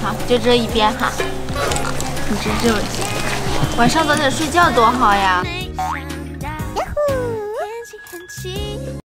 好，就遮一边哈。你遮这，晚上早点睡觉多好呀。